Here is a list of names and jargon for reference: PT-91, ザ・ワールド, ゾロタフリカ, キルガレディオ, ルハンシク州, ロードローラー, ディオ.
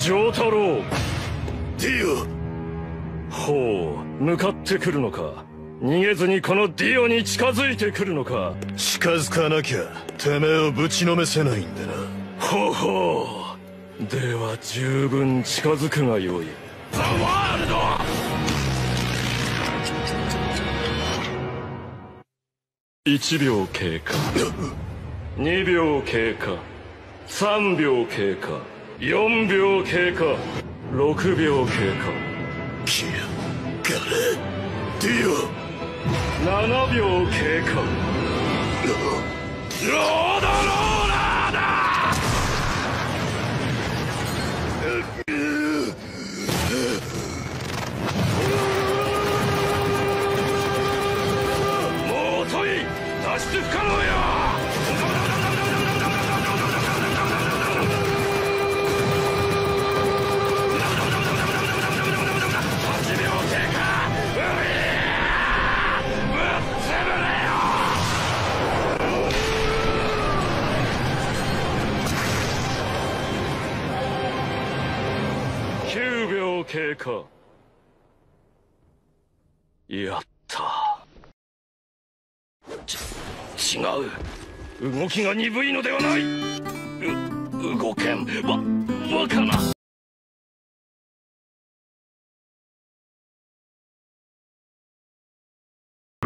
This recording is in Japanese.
上太郎。ディオ。ほう、向かってくるのか。逃げずにこのディオに近づいてくるのか。近づかなきゃてめえをぶちのめせないんだな。ほほう。では十分近づくがよい。ザ・ワールド。1秒経過。2秒経過。3秒経過。4秒経過。6秒経過。キルガレディオ。7秒経過。ロードローラーだ。もう遅い。脱出不可能よ。経過。やった。違う。動きが鈍いのではない。動けん。わかな。